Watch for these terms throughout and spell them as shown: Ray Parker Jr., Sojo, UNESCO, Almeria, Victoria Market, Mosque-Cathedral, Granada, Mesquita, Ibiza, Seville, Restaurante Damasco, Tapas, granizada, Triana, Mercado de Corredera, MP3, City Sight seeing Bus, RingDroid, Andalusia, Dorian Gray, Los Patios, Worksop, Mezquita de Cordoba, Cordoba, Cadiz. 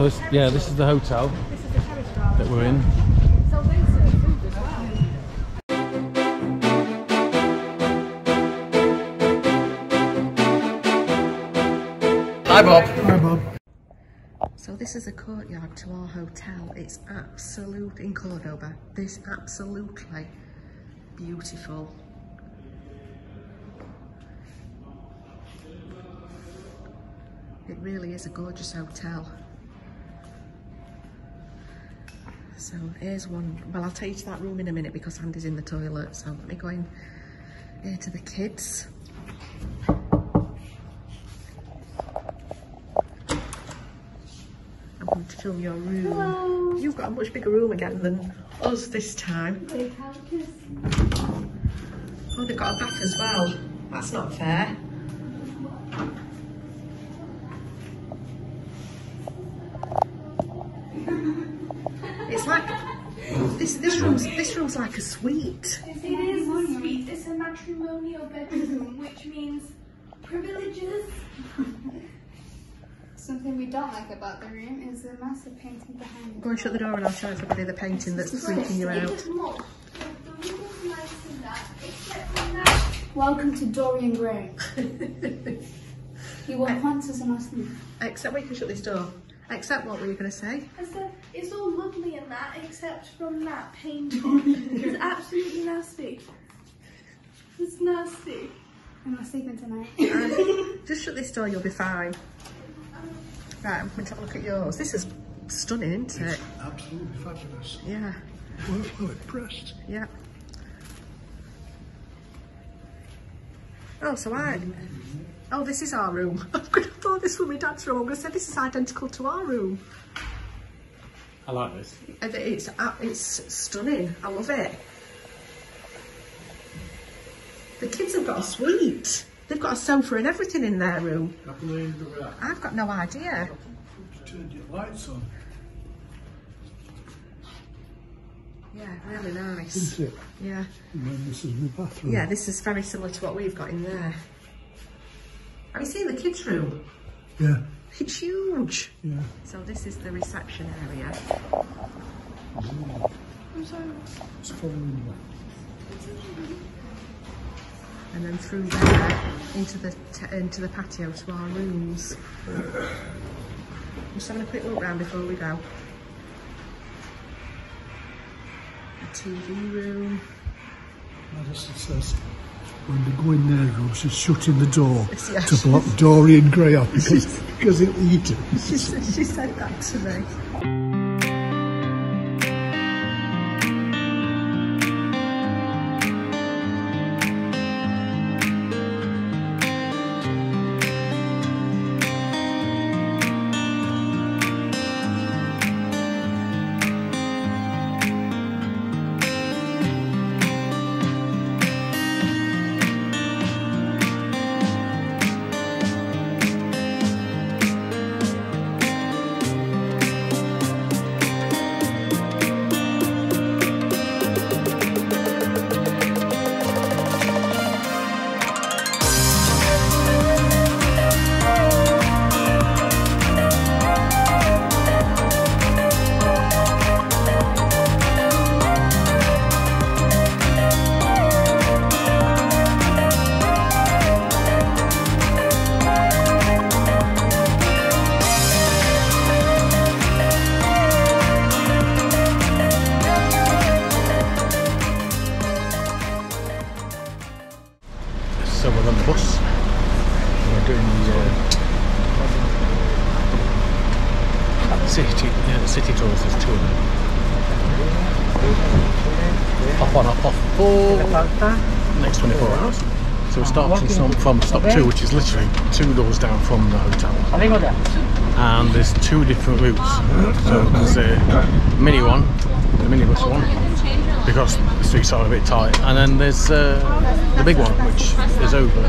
So this, yeah, this is the hotel that we're in. Hi Bob. Hi Bob. So this is a courtyard to our hotel. It's absolute in Cordoba. This absolutely beautiful. It really is a gorgeous hotel. So here's one. Well, I'll take you to that room in a minute because Andy's in the toilet. So let me go in here to the kids. I'm going to film your room. Hello. You've got a much bigger room again than us this time. Oh, they've got a bath as well. That's not fair. It's like this room's like a suite. It is a suite. It's a matrimonial bedroom, which means privileges. Something we don't like about the room is the massive painting behind it. Go and shut the door and I'll show everybody the painting that's freaking you out. The room is nice in that, except for that. Welcome to Dorian Gray. You will haunt us in our sleep. Except we can shut this door. Except what were you going to say? I said, it's all lovely in that, except from that painting. It's absolutely nasty. It's nasty. I'm not sleeping tonight. Just shut this door, you'll be fine. Right, I'm going to have a look at yours. This is stunning, isn't it? It's absolutely fabulous. Yeah. Well impressed. Yeah. Oh, so I... Oh, this is our room. I've thought this was my dad's room. I'm going to say this is identical to our room. I like this. It's stunning. I love it. The kids have got a suite. They've got a sofa and everything in their room. I've got no idea. Turned your lights on. Yeah, really nice. Isn't it? Yeah. And then this is my bathroom. Yeah, this is very similar to what we've got in there. Have you seen the kids' room? Yeah. It's huge. Yeah. So this is the reception area. I'm sorry. It's following you. And then through there into the patio to our rooms. I'm just having a quick look round before we go. A TV room. Madison says, when they go in their rooms and shut in the door to block Dorian Gray off because it'll eat it. She said that to me. From stop two, which is literally 2 doors down from the hotel, and there's 2 different routes. So there's a mini one, the minibus one, because the streets are a bit tight, and then there's the big one, which is over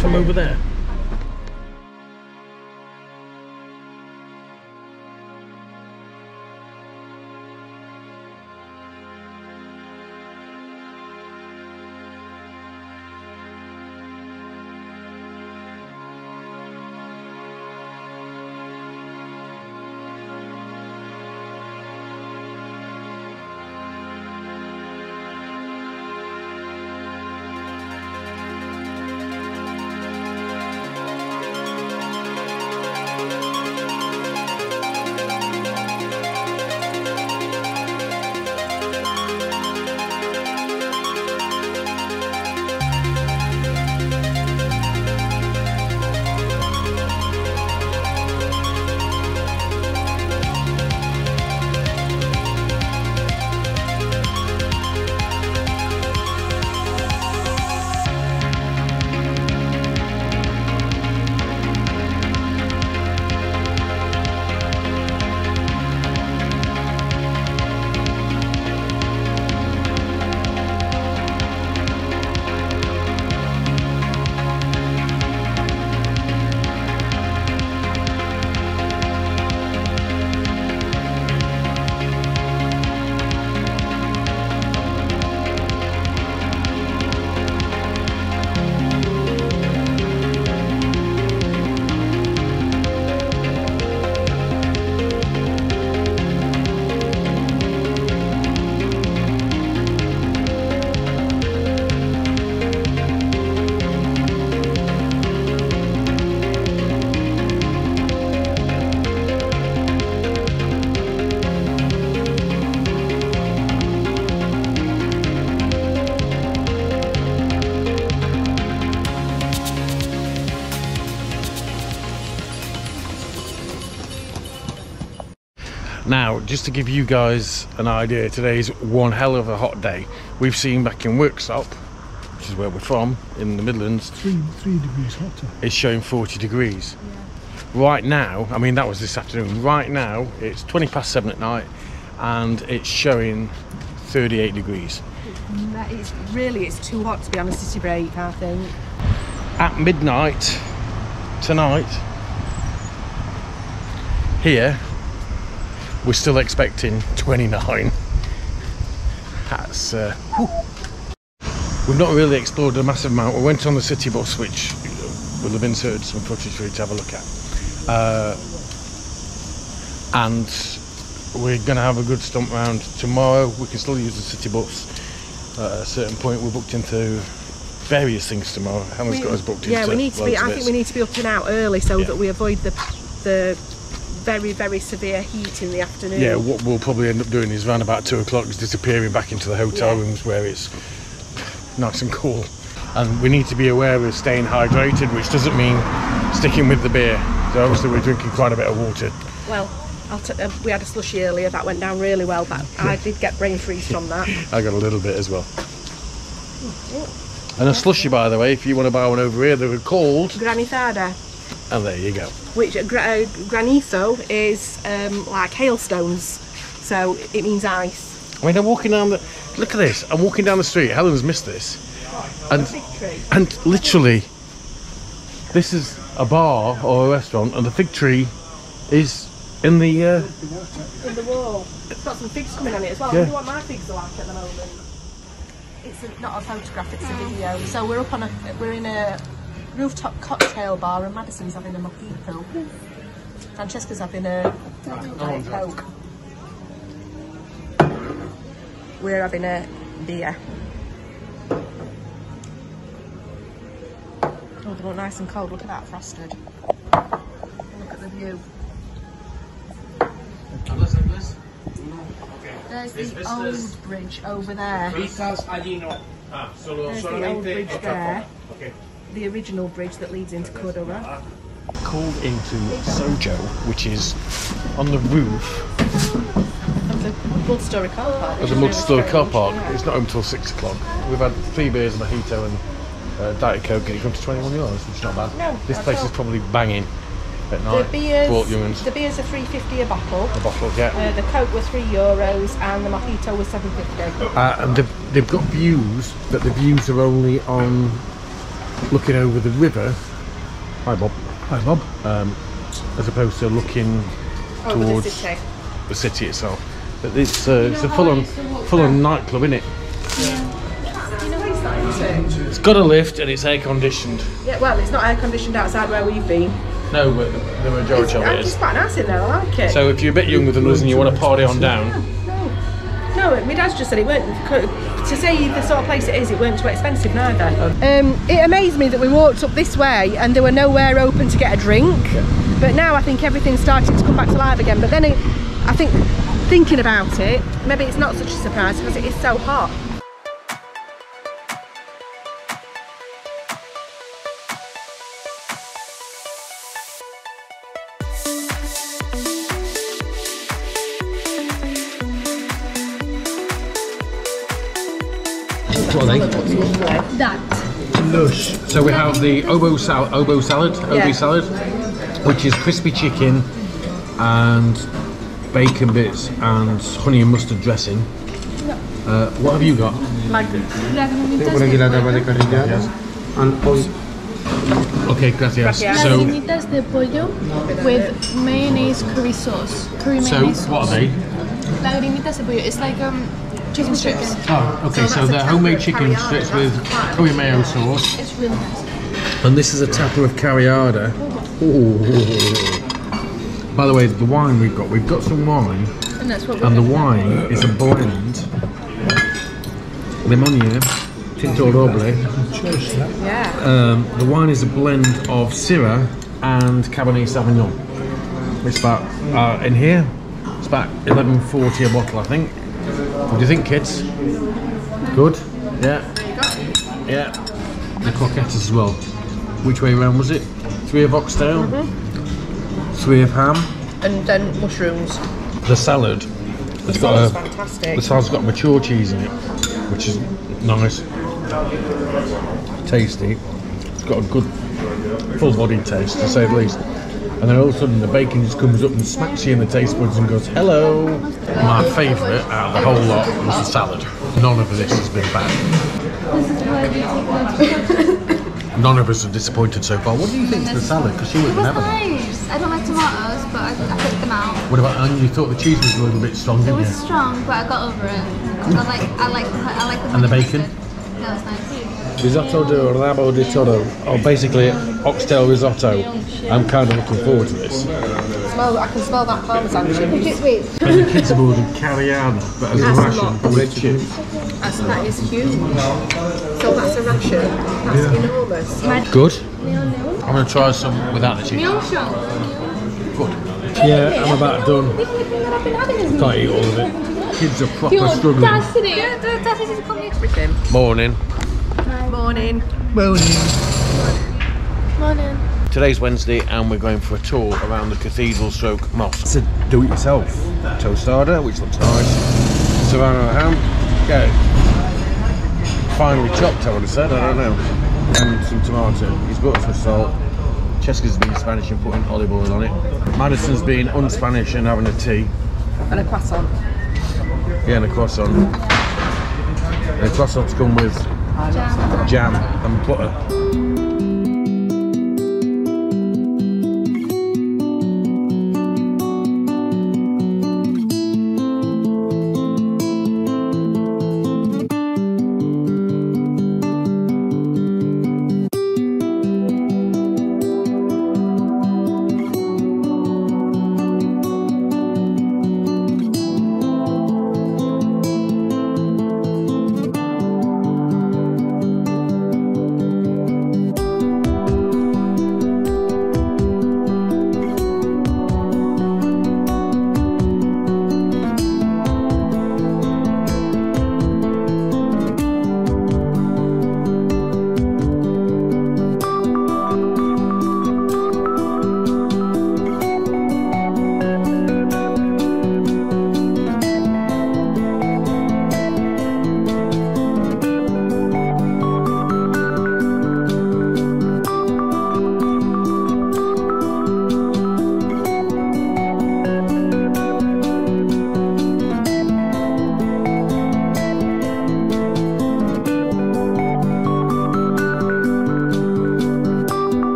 from over there. Now, just to give you guys an idea, today's one hell of a hot day. We've seen back in Worksop, which is where we're from, in the Midlands, three degrees hotter. It's showing 40 degrees. Yeah. Right now, I mean, that was this afternoon. Right now, it's 7:20 at night, and it's showing 38 degrees. It's too hot to be on a city break, I think. At midnight tonight, here, we're still expecting 29. That's, we've not really explored a massive amount. We went on the city bus, which we'll have inserted some footage for you to have a look at. And we're going to have a good stomp round tomorrow. We can still use the city bus. At a certain point, we're booked into various things tomorrow. Helen's got us booked into. Yeah, we need to be. I think we need to be up and out early so that we avoid the very, very severe heat in the afternoon. Yeah, what we'll probably end up doing is around about 2 o'clock is disappearing back into the hotel rooms where it's nice and cool. And we need to be aware of staying hydrated, which doesn't mean sticking with the beer. So obviously we're drinking quite a bit of water. Well, we had a slushy earlier that went down really well, but I did get brain freeze from that. I got a little bit as well. And a slushy, by the way, if you want to buy one over here, they're called granizada. And there you go. Which granizo is like hailstones, so it means ice. I mean, I'm walking down the. Look at this. I'm walking down the street. Helen's missed this, and literally, this is a bar or a restaurant, and the fig tree is in the. In the wall. It's got some figs coming on it as well. Yeah. I wonder what my figs are like at the moment. It's not a photograph, it's a video. So we're up on we're in a rooftop cocktail bar, and Madison's having a mojito. Francesca's having a Coke. We're having a beer. Oh, they look nice and cold. Look at that, frosted. Look at the view. There's the old bridge over there. There's the old bridge there. The original bridge that leads into Cordoba. Called into Sojo, which is on the roof of the multi-storey car park. Of the multi-storey car park. It's not home till 6 o'clock. We've had 3 beers, a mojito, and Diet Coke, and it's gone to €21, which is not bad. No, this place is probably banging. The beers are £3.50 a bottle. A bottle, yeah. The Coke was €3 and the mojito was £7.50. And they've got views, but the views are only on looking over the river. Hi, Bob. Hi, Bob. As opposed to looking towards the city itself. But it's a full-on nightclub, isn't it? Yeah. It's got a lift and it's air conditioned. Yeah, well, it's not air conditioned outside where we've been. No, but the majority of it is. It's quite nice in there, I like it. So if you're a bit younger than us and you want to party on down. No, my dad's just said it weren't, to say the sort of place it is, it weren't too expensive neither. It amazed me that we walked up this way and there were nowhere open to get a drink. Yeah. But now I think everything's starting to come back to life again. But then I think, thinking about it, maybe it's not such a surprise because it is so hot. What are they? That. Lush. So we have the obi salad, which is crispy chicken and bacon bits and honey and mustard dressing. What have you got? Okay, gracias. So de pollo with mayonnaise curry sauce. Curry mayonnaise. So what are they? Lagrimitas de pollo. It's like chicken strips. Oh, okay, so they're homemade chicken strips with curry mayo sauce. It's really nice. And this is a tapa of carriada. Oh. By the way, the wine we've got some wine. And that's what the wine is a blend. Limonier, Tinto Roble. Yeah. The wine is a blend of Syrah and Cabernet Sauvignon. It's about, in here, it's about £11.40 a bottle, I think. What do you think, kids? Good? Yeah. Yeah. The croquettes as well. Which way round was it? 3 of oxtail, 3 of ham, and then mushrooms. the salad. It's got fantastic. The salad's got mature cheese in it, which is nice, tasty. It's got a good full-bodied taste, to say the least. And then all of a sudden the bacon just comes up and smacks you in the taste buds and goes, hello. My favourite out of the whole lot was the salad. None of this has been bad. None of us are disappointed so far. What do you think to the salad? Because she wouldn't have it. Nice. I don't like tomatoes, but I picked them out. What about, and you thought the cheese was a little bit strong, didn't you? It was strong, but I got over it. I like the. And the bacon? No, it's nice. Risotto de rabo di toro, or basically oxtail risotto. I'm kind of looking forward to this. I can smell that parmesan chips. The kids have ordered cariana, but as a ration, with chips. That is huge. So that's a ration. That's enormous. Good. I'm going to try some without the chips. Good. Yeah, I'm about done. Can't eat all of it. Kids are proper struggling. Morning. Morning. Morning. Morning. Today's Wednesday and we're going for a tour around the cathedral stroke mosque. It's a do-it-yourself tostada, which looks nice. Serrano ham, go. Finely chopped, I would have said, I don't know. And some tomato. He's got some salt. Cheska's been Spanish and putting olive oil on it. Madison's been un-Spanish and having a tea. And a croissant. Yeah, and a croissant. And a croissant's come with jam and butter.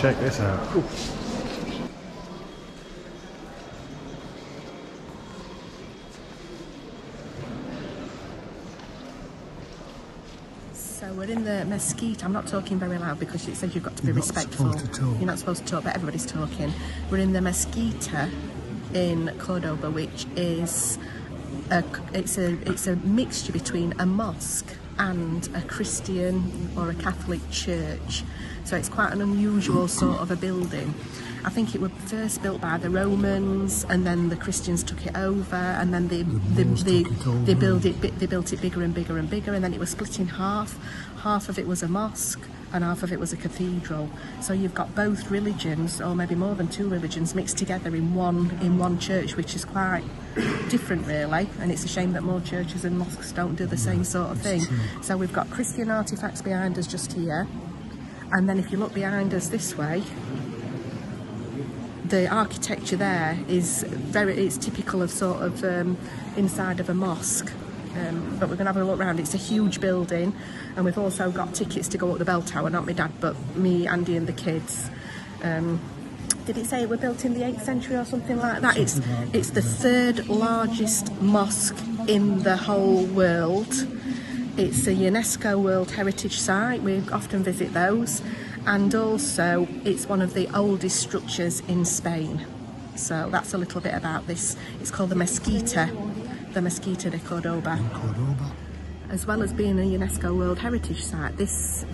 Check this out. Ooh. So we're in the Mezquita. I'm not talking very loud because it says you've got to be respectful. You're not supposed to talk, but everybody's talking. We're in the Mezquita in Cordoba, which is it's a mixture between a mosque and a Christian or a Catholic church. So it's quite an unusual sort of a building. I think it was first built by the Romans, and then the Christians took it over, and then they built it bigger and bigger and bigger, and then it was split in half. Half of it was a mosque and half of it was a cathedral. So you've got both religions, or maybe more than two religions, mixed together in one church, which is quite different really, and it's a shame that more churches and mosques don't do the same sort of thing. So we've got Christian artifacts behind us just here. And then if you look behind us this way, the architecture there is it's typical of sort of inside of a mosque. But we're going to have a look around. It's a huge building, and we've also got tickets to go up the bell tower. Not my dad, but me, Andy and the kids. Did it say it were built in the 8th century or something like that? It's the third largest mosque in the whole world. It's a UNESCO World Heritage Site. We often visit those. And also, it's one of the oldest structures in Spain. So that's a little bit about this. It's called the Mezquita de Cordoba. As well as being a UNESCO World Heritage Site, this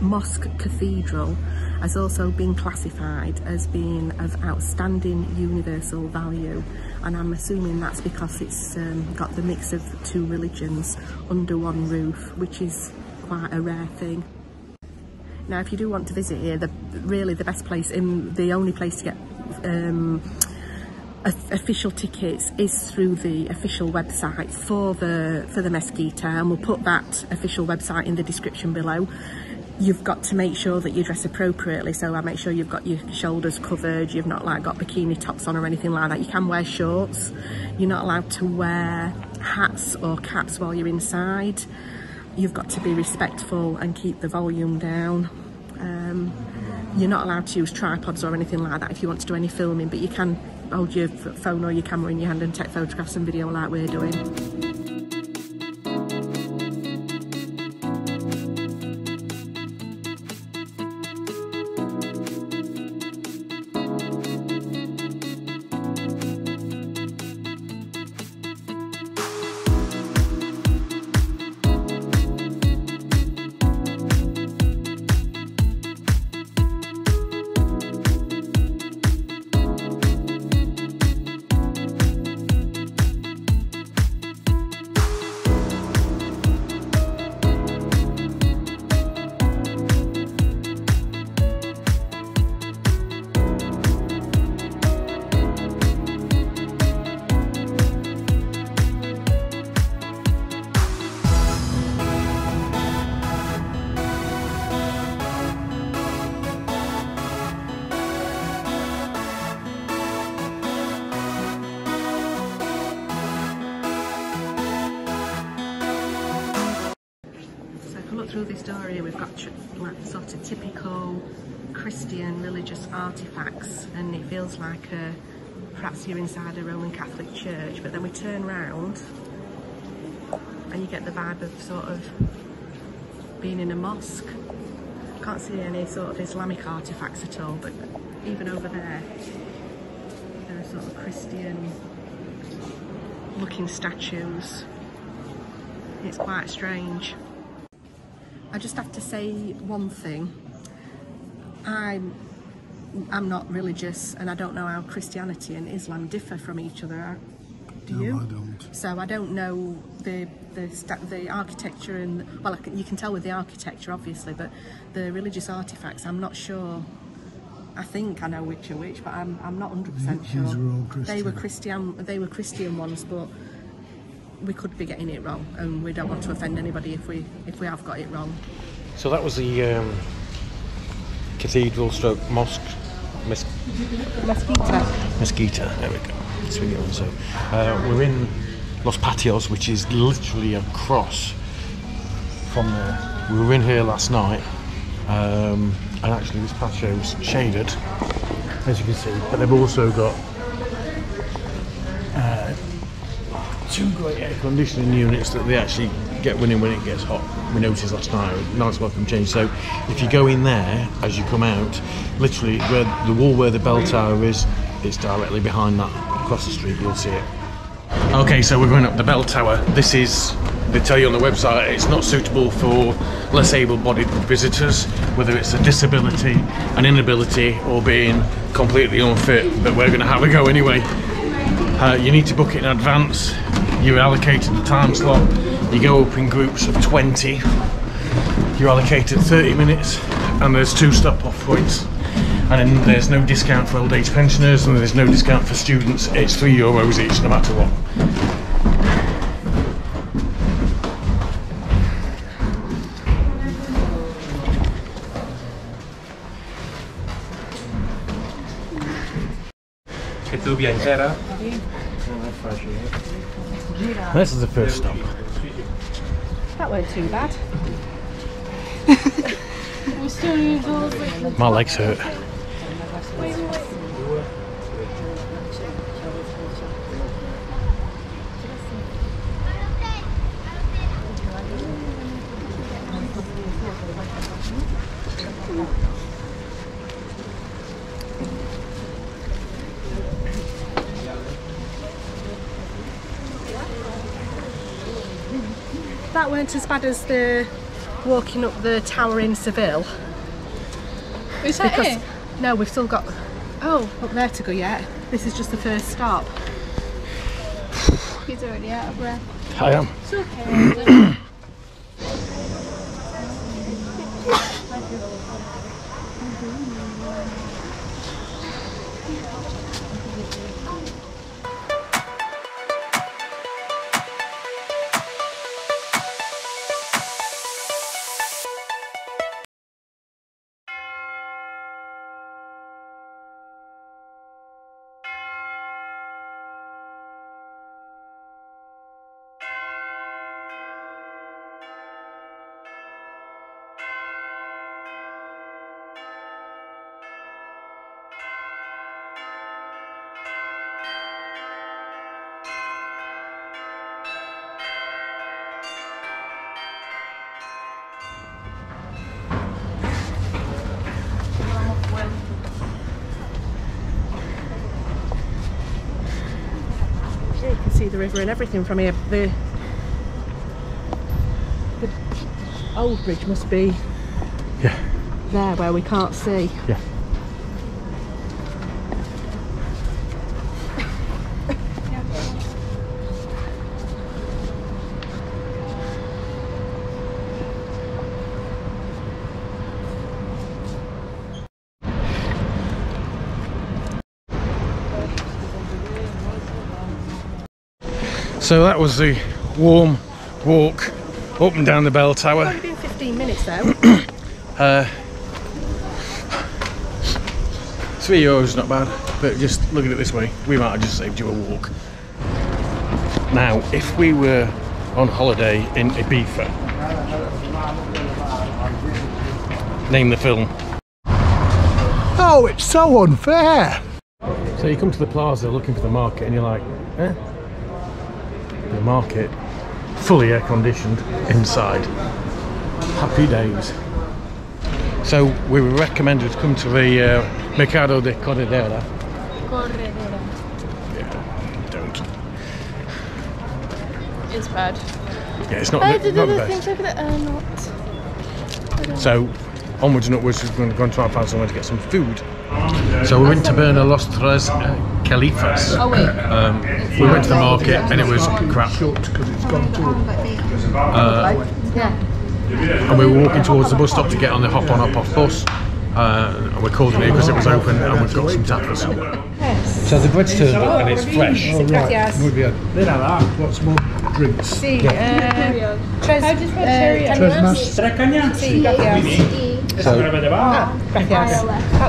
mosque cathedral has also been classified as being of outstanding universal value, and I'm assuming that's because it's got the mix of two religions under one roof, which is quite a rare thing. Now, if you do want to visit here, really the best place, the only place to get official tickets is through the official website for the Mezquita, and we'll put that official website in the description below. You've got to make sure that you dress appropriately, so I make sure you've got your shoulders covered, you've not like got bikini tops on or anything like that. You can wear shorts, you're not allowed to wear hats or caps while you're inside. You've got to be respectful and keep the volume down. You're not allowed to use tripods or anything like that if you want to do any filming, but you can hold your phone or your camera in your hand and take photographs and video like we're doing. Through this door here, we've got like sort of typical Christian religious artifacts, and it feels like perhaps you're inside a Roman Catholic church. But then we turn round and you get the vibe of sort of being in a mosque. Can't see any sort of Islamic artifacts at all, but even over there, there are sort of Christian looking statues. It's quite strange. I just have to say one thing. I'm not religious, and I don't know how Christianity and Islam differ from each other. Do you? No, I don't. So I don't know the architecture, and well, you can tell with the architecture obviously, but the religious artifacts, I'm not sure. I think I know which are which, but I'm not 100% sure. These were all Christian. They were Christian ones, but we could be getting it wrong, and we don't want to offend anybody if we have got it wrong. So that was the cathedral stroke mosque, Mezquita, there we go. So we're in Los Patios, which is literally across from there. We were in here last night, and actually this patio is shaded, as you can see, but they've also got two great air conditioning units that they actually get running when it gets hot. We noticed last night, a nice welcome change. So if you go in there, as you come out, literally where the wall where the bell tower is, it's directly behind that. Across the street, you'll see it. Okay, so we're going up the bell tower. This is, they tell you on the website, it's not suitable for less able-bodied visitors, whether it's a disability, an inability, or being completely unfit, but we're going to have a go anyway. You need to book it in advance. You're allocated a time slot. You go up in groups of 20. You're allocated 30 minutes, and there's 2 stop-off points. And then there's no discount for old-age pensioners, and there's no discount for students. It's €3 each, no matter what. Ethiopia injera. This is the first stop. That weren't too bad. My legs hurt. That weren't as bad as the walking up the tower in Seville. Is that it? No, we've still got up there to go yet. This is just the first stop. He's already out of breath. I am. It's okay. The river and everything from here. The old bridge must be there where we can't see. Yeah. So that was the warm walk up and down the bell tower. It's only been 15 minutes though. €3 not bad, but just looking at it this way, we might have just saved you a walk. Now, if we were on holiday in Ibiza, name the film. Oh, it's so unfair. So you come to the plaza looking for the market and you're like, eh? The market, fully air conditioned inside. Happy days. So we were recommended to come to the Mercado de Corredera. Corredera. Yeah, don't. It's bad. Yeah, it's not the best. Things like that are not. So onwards and upwards, we're going to go and try and find somewhere to get some food. So we went to Taberno Las Tres Califas. Oh, wait. We went to the market and it was crap. And we were walking towards the bus stop to get on the hop on hop off bus. And we called in here because it was open and we've got some tapas. So the bread's turned up and it's fresh. Oh, right. Lots more drinks. So, that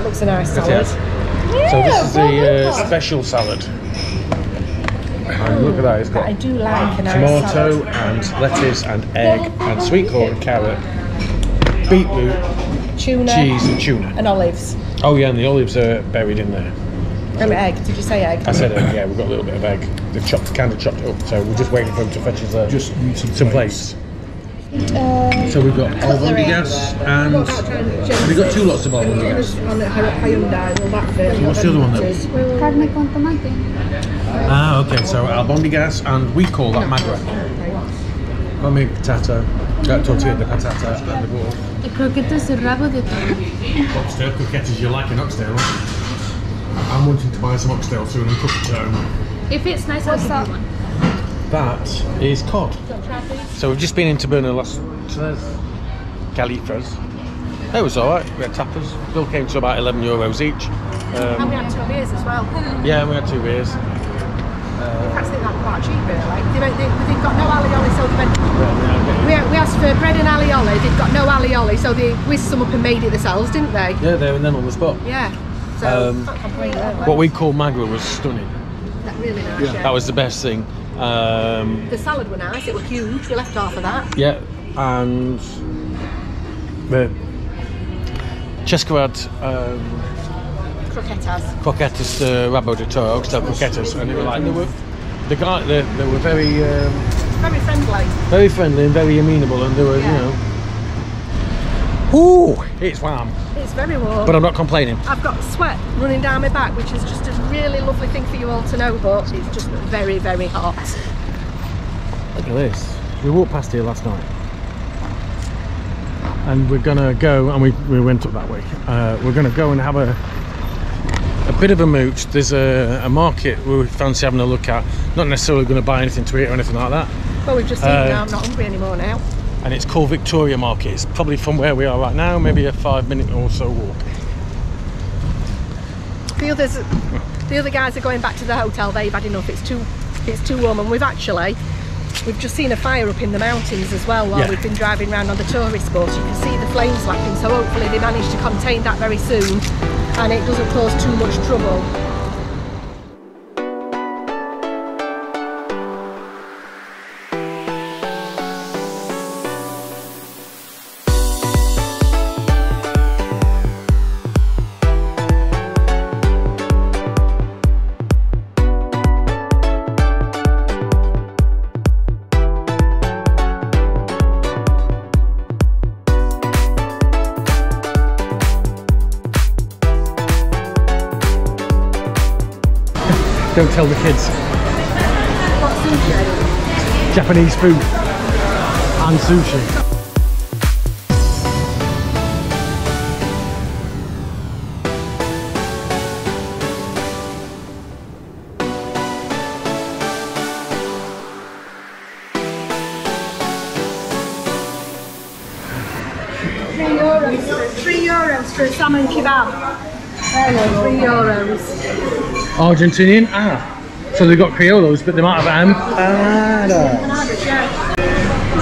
looks a nice salad. Yeah, so this is the special salad. And look at that, it's got tomato and lettuce and egg and sweet corn, carrot, beetroot, tuna, cheese and tuna. And olives. Oh yeah, and the olives are buried in there. And egg, did you say egg? I said egg, yeah, we've got a little bit of egg. They've kind of chopped it up, so we're just waiting for them to fetch us some plates. So we've got albondigas and we've got two lots of albondigas. What's the other one then? Carne con tomate. Ah, okay, so albondigas and we call that magra. Come patata, tortilla de patata, and the ball. The croquetas de rabo de toro. Oxtail croquetas, you like an oxtail, aren't you? I'm wanting to buy some oxtail soon and cook it at home. If it's nice, I'll start one. That is cod. So we've just been into Taberno Las Tres Califas. It was alright, we had tapas. Bill came to about €11 each. And we had 2 beers as well. Yeah, we had 2 beers. I think that's quite cheap really. They've got no alioli, so we asked for bread and alioli, they've got no alioli, so they whizzed some up and made it themselves, didn't they? Yeah, they were then on the spot. Yeah. What we call magua was stunning. That really nice. Yeah. That was the best thing. The salad were nice. It was huge. We left half of that. Yeah, and the Cesco had croquetas rabo de toro, so croquetas, and they were like they were very very friendly and very amenable, and they were you know. Ooh, it's warm. It's very warm. But I'm not complaining. I've got sweat running down my back, which is just a really lovely thing for you all to know, but it's just very, very hot. Look at this. We walked past here last night. And we're gonna go, and we went up that way. We're gonna go and have a bit of a mooch. There's a market we fancy having a look at. Not necessarily gonna buy anything to eat or anything like that. Well, we've just seen now, I'm not hungry anymore now. And it's called Victoria Market. It's probably from where we are right now, maybe a 5-minute or so walk. The other guys are going back to the hotel. They've had enough. It's too warm, and we've just seen a fire up in the mountains as well while we've been driving around on the tourist bus. You can see the flames lapping, so hopefully they manage to contain that very soon and it doesn't cause too much trouble. Don't tell the kids. What's sushi? Japanese food and sushi. €3 for a salmon kebab. €3. Argentinian? Ah. So they've got criollos, but they might have empanada.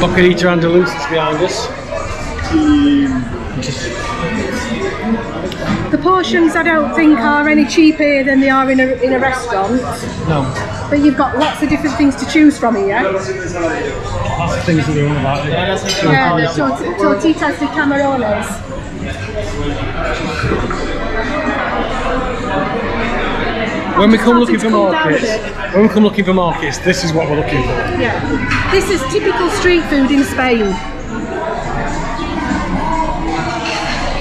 Bocadita Andalusis behind us. The portions I don't think are any cheaper than they are in a restaurant. No. But you've got lots of different things to choose from here. Lots of things that they want about it. Yeah, the tortitas de camarones. When we come looking for markets, this is what we're looking for. Yeah, this is typical street food in Spain.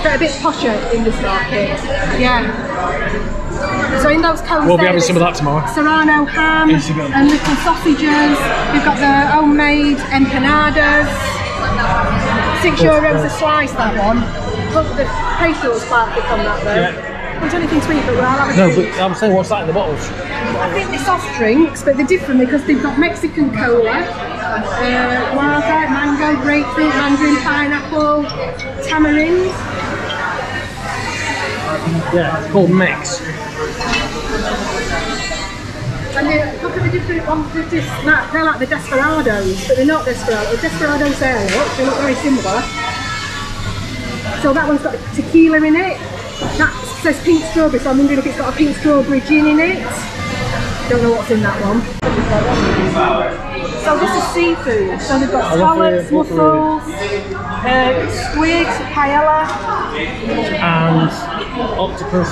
But a bit posher in this market. Yeah. So in those cones, we'll be having some of that tomorrow. Serrano ham and little sausages. We've got the homemade empanadas. €6 a slice, that one. Look, the peso was quite thick on that though. Yeah. I don't think it's sweet, but but I'm saying, what's that in the bottles? I think they're soft drinks, but they're different because they've got Mexican cola, guava, mango, grapefruit, mandarin, pineapple, tamarind. Yeah, it's called Mex. And look at the different ones. They're like the desperados, but they're not desperados. The desperados they look very similar. So that one's got tequila in it. That says pink strawberry, so I'm wondering if it's got a pink strawberry gin in it. Don't know what's in that one. So this is seafood. So they've got scallops, mussels, squid, paella, and octopus.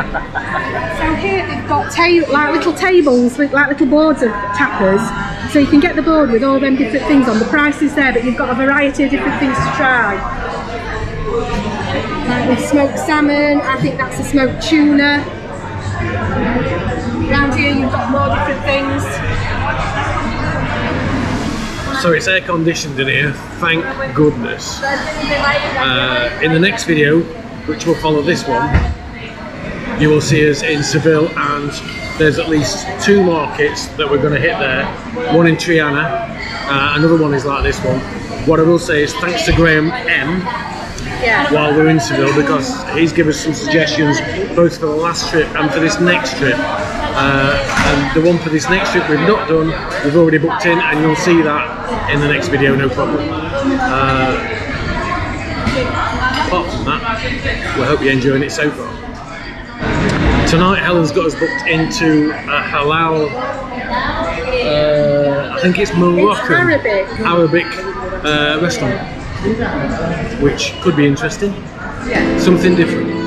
So here they've got like little tables with like little boards of tapas, so you can get the board with all them different things on. The price is there, but you've got a variety of different things to try. Like the smoked salmon, I think that's a smoked tuna. Around here you've got more different things. So it's air conditioned in here, thank goodness. In the next video, which will follow this one, you will see us in Seville, and there's at least two markets that we're going to hit there, one in Triana, another one is like this one. What I will say is thanks to Graham M, yeah, while we're in Seville, because he's given us some suggestions both for the last trip and for this next trip. And the one for this next trip we've not done, we've already booked in, and you'll see that in the next video, no problem. Apart from that, we hope you're enjoying it so far. Tonight Helen's got us booked into a halal, I think it's Moroccan, it's Arabic, restaurant, which could be interesting, yeah, something different.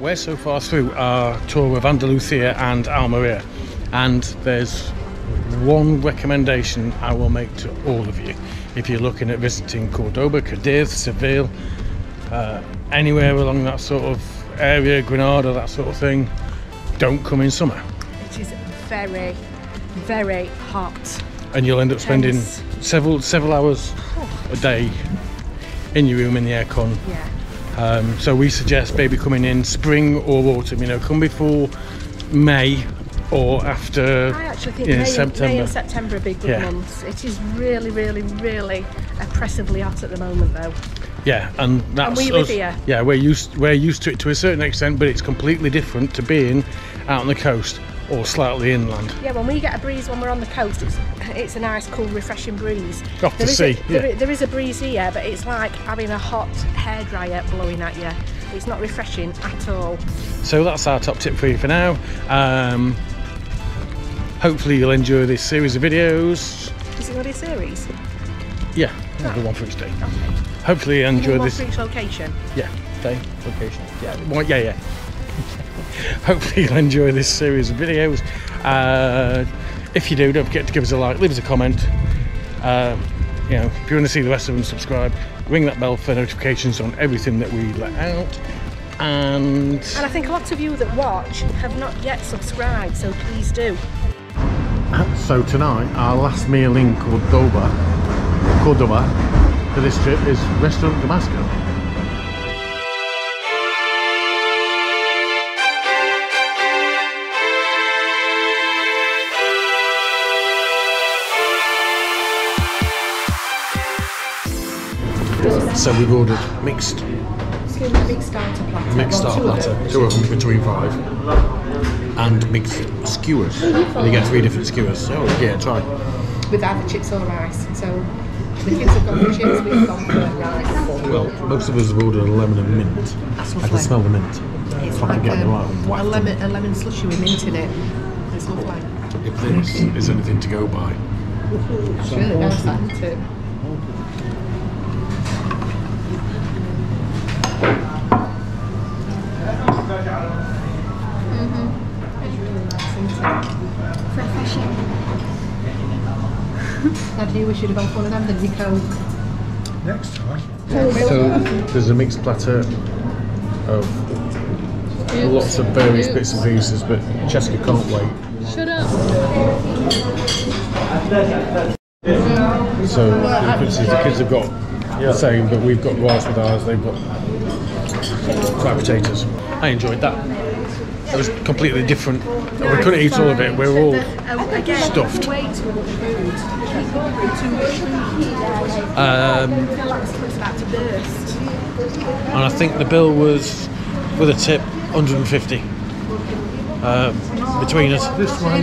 We're so far through our tour of Andalusia and Almeria, and there's one recommendation I will make to all of you. If you're looking at visiting Cordoba, Cadiz, Seville, anywhere along that sort of area, Granada, that sort of thing, don't come in summer. It is very, very hot. And you'll end up spending several hours a day in your room in the aircon. Yeah. So we suggest maybe coming in spring or autumn, you know, come before May or after, I actually think, you know, September. May and September would be good, yeah, months. It is really, really, really oppressively hot at the moment though. Yeah, and that's and we live here. Yeah, we're used to it to a certain extent, but it's completely different to being out on the coast or slightly inland. Yeah, when we get a breeze when we're on the coast, it's a nice, cool, refreshing breeze. Off the sea. There is a breeze here, but it's like having a hot hairdryer blowing at you. It's not refreshing at all. So that's our top tip for you for now. Hopefully you'll enjoy this series of videos. Is it going to be a series? Yeah, another one for each day. Okay. Hopefully you enjoy this. One for each location? Yeah, day, location. Yeah, well, yeah, yeah. Hopefully you'll enjoy this series of videos. If you do, don't forget to give us a like, leave us a comment. You know, if you want to see the rest of them, subscribe, ring that bell for notifications on everything that we let out. And I think a lot of you that watch have not yet subscribed, so please do. So tonight, our last meal in Cordoba for this trip is Restaurante Damasco. So we've ordered mixed. Excuse me, big starter platter. Mixed starter platter, two of them between five, and mixed skewers. And you get three different skewers. So yeah, try. With either chips or rice. So the kids have gone for chips, we've gone for rice. Well, most of us have ordered a lemon and mint. That's lovely. I can smell the mint. It's like a lemon slushy with mint in it. It's lovely. If this is anything to go by, it's really nice, isn't it? How do you wish you'd have gone for one of them, then you coke? Next time. So there's a mixed platter of lots of various bits and pieces, but Jessica can't wait. Shut up! So the kids have got the same, but we've got rice with ours, they've got fried potatoes. I enjoyed that. It was completely different. We couldn't eat all of it. We were all stuffed. And I think the bill was, with a tip, 150 between us. This way.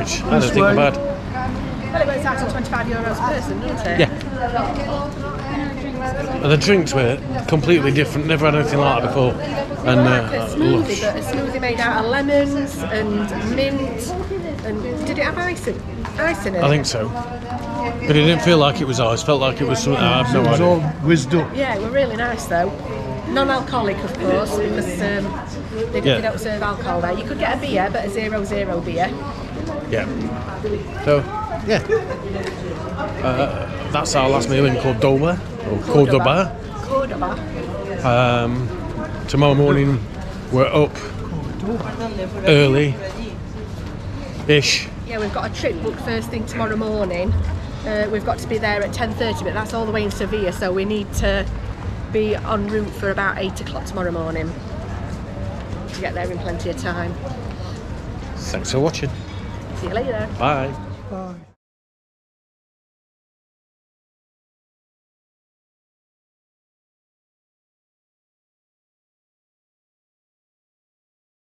Which I don't think were bad. Well, it works out to €25 per person, doesn't it? Yeah. And the drinks were completely different. Never had anything like that before. And a smoothie made out of lemons and mint, and did it have ice in it? I think so, but it didn't feel like it was ice. Felt like it was something. I have no idea. It was all whizzed up. Yeah, it were really nice though. Non-alcoholic, of course, because they don't serve alcohol there. You could get a beer, but a 0.0 beer. Yeah. So yeah, that's our last meal in Cordoba or Cordoba. Tomorrow morning we're up early-ish. Yeah, we've got a trip booked first thing tomorrow morning. We've got to be there at 10:30, but that's all the way in Seville, so we need to be en route for about 8 o'clock tomorrow morning to get there in plenty of time. Thanks for watching. See you later. Bye. Bye.